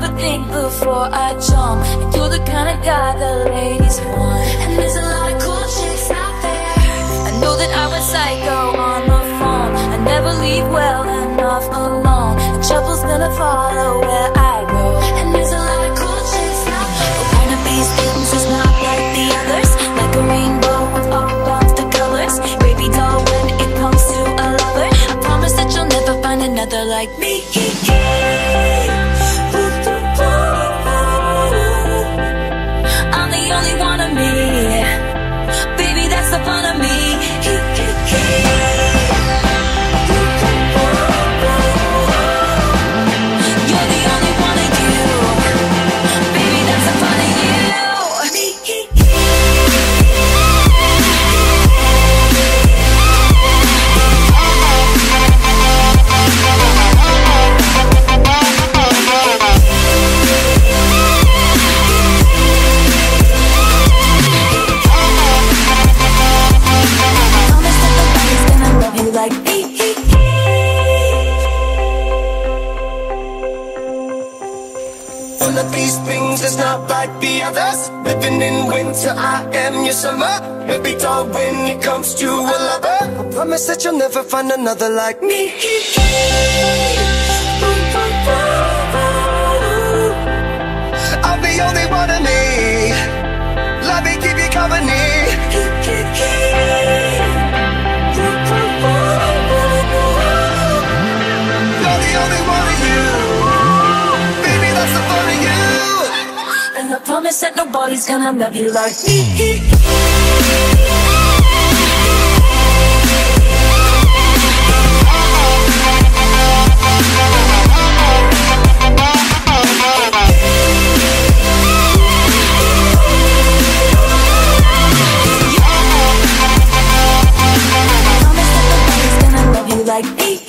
never think before I jump. And you're the kind of guy the ladies want. And there's a lot of cool chicks out there. I know that I went psycho on the phone. I never leave well enough alone. And trouble's gonna follow where I go. And there's a lot of cool chicks out there. But one of these things is not like the others. Like a rainbow with all of the colors. Baby doll, when it comes to a lover, I promise that you'll never find another like me. That you'll never find another like me. I'm the only one in me. Let me keep you company. You're the only one. And I promise that nobody's gonna love you like me. Like